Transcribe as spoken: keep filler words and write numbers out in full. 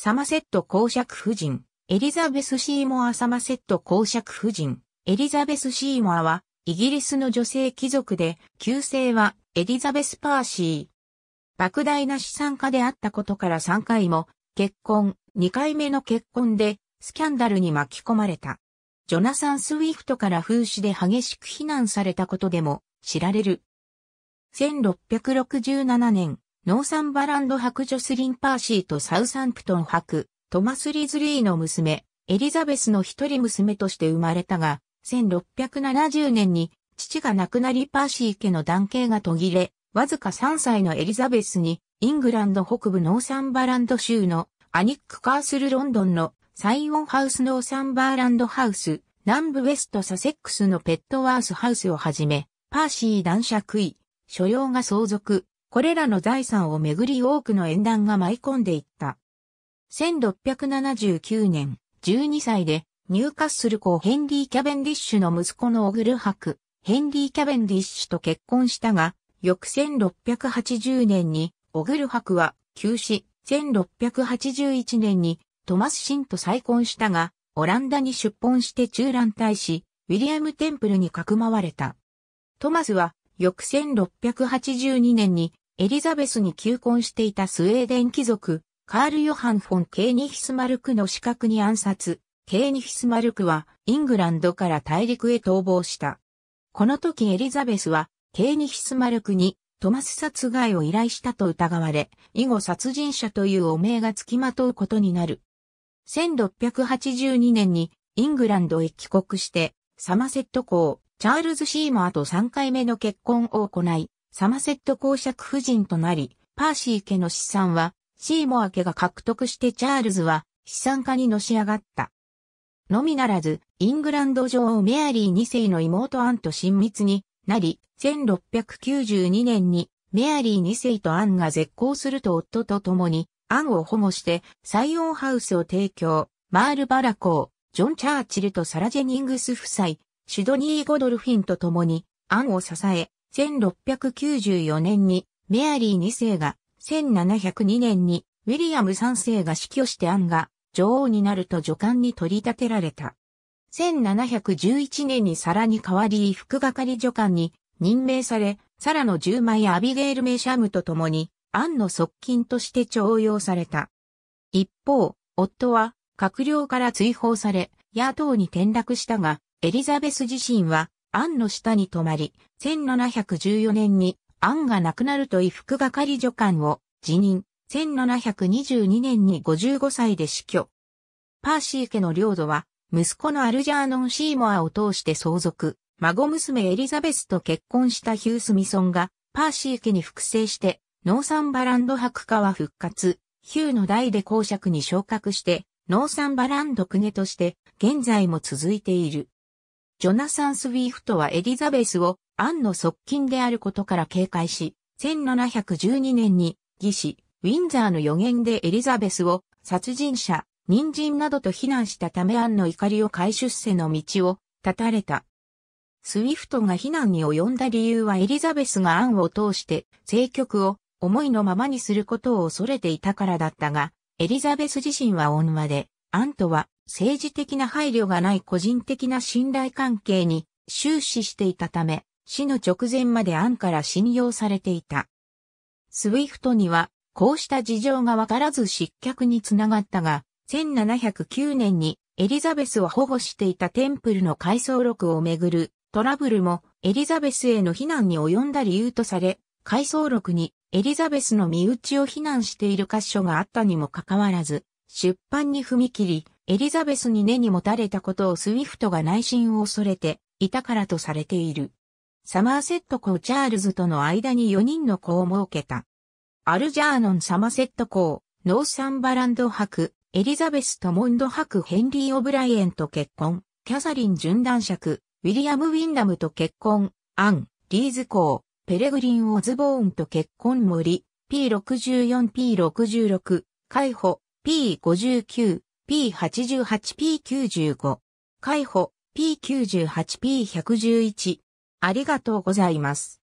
サマセット公爵夫人、エリザベス・シーモア。サマセット公爵夫人、エリザベス・シーモアは、イギリスの女性貴族で、旧姓はエリザベス・パーシー。莫大な資産家であったことからさんかいも、結婚、にかいめの結婚で、スキャンダルに巻き込まれた。ジョナサン・スウィフトから風刺で激しく非難されたことでも、知られる。せんろっぴゃくろくじゅうななねん、ノーサンバランド伯ジョスリン・パーシーとサウサンプトン伯、トマス・リズリーの娘、エリザベスの一人娘として生まれたが、せんろっぴゃくななじゅうねんに父が亡くなりパーシー家の男系が途切れ、わずかさんさいのエリザベスに、イングランド北部ノーサンバランド州のアニック・カースル・ロンドンのサイオンハウスノーサンバーランドハウス、南部ウェストサセックスのペットワースハウスをはじめ、パーシー男爵位、所領が相続、これらの財産をめぐり多くの縁談が舞い込んでいった。せんろっぴゃくななじゅうきゅうねん、じゅうにさいで、ニューカッスル公ヘンリー・キャベンディッシュの息子のオグル伯、ヘンリー・キャベンディッシュと結婚したが、翌せんろっぴゃくはちじゅうねんに、オグル伯は急死、せんろっぴゃくはちじゅういちねんにトマス・シンと再婚したが、オランダに出奔して中乱大使、ウィリアム・テンプルにかくまわれた。トマスは、翌せんろっぴゃくはちじゅうにねんにエリザベスに求婚していたスウェーデン貴族、カール・ヨハン・フォン・ケーニヒスマルクの刺客に暗殺。ケーニヒスマルクはイングランドから大陸へ逃亡した。この時エリザベスはケーニヒスマルクにトマス殺害を依頼したと疑われ、以後殺人者という汚名がつきまとうことになる。せんろっぴゃくはちじゅうにねんにイングランドへ帰国して、サマセット公チャールズ・シーモアとさんかいめの結婚を行い、サマセット公爵夫人となり、パーシー家の資産は、シーモア家が獲得してチャールズは資産家にのし上がった。のみならず、イングランド女王メアリーにせいの妹アンと親密になり、せんろっぴゃくきゅうじゅうにねんにメアリーにせいとアンが絶交すると夫と共に、アンを保護してサイオンハウスを提供、マールバラ公、ジョン・チャーチルとサラ・ジェニングス夫妻、シュドニー・ゴドルフィンと共に、アンを支え、せんろっぴゃくきゅうじゅうよねんに、メアリーにせいが、せんななひゃくにねんに、ウィリアムさんせいが死去してアンが、女王になると女官に取り立てられた。せんななひゃくじゅういちねんにサラに代わり副係女官に任命され、サラの従妹アビゲール・メシャムと共に、アンの側近として重用された。一方、夫は、閣僚から追放され、野党に転落したが、エリザベス自身はアンの下に泊まり、せんななひゃくじゅうよねんにアンが亡くなると副係女官を辞任、せんななひゃくにじゅうにねんにごじゅうごさいで死去。パーシー家の領土は息子のアルジャーノン・シーモアを通して相続、孫娘エリザベスと結婚したヒュー・スミソンがパーシー家に複製してノーサンバランド伯家は復活、ヒューの代で公爵に昇格してノーサンバランド公家として現在も続いている。ジョナサン・スウィフトはエリザベスをアンの側近であることから警戒し、せんななひゃくじゅうにねんに義士、ウィンザーの予言でエリザベスを殺人者、人参などと非難したためアンの怒りを買い出世の道を断たれた。スウィフトが非難に及んだ理由はエリザベスがアンを通して政局を思いのままにすることを恐れていたからだったが、エリザベス自身は温和で、アンとは政治的な配慮がない個人的な信頼関係に終始していたため、死の直前までアンから信用されていた。スウィフトには、こうした事情がわからず失脚につながったが、せんななひゃくきゅうねんにエリザベスを保護していたテンプルの回想録をめぐるトラブルもエリザベスへの非難に及んだ理由とされ、回想録にエリザベスの身内を非難している箇所があったにもかかわらず、出版に踏み切り、エリザベスに根に持たれたことをスウィフトが内心を恐れていたからとされている。サマーセット公チャールズとの間によにんの子を設けた。アルジャーノン・サマセット公、ノーサンバランド伯、エリザベス・トモンド伯ヘンリー・オブライエンと結婚、キャサリン・準男爵、ウィリアム・ウィンダムと結婚、アン・リーズ公、ペレグリン・オズボーンと結婚森、ピーろくじゅうよん、ピーろくじゅうろく、海保、ピーごじゅうきゅう、ピーはちじゅうはち、ピーきゅうじゅうご、海保、ピーきゅうじゅうはち、ピーひゃくじゅういち。ありがとうございます。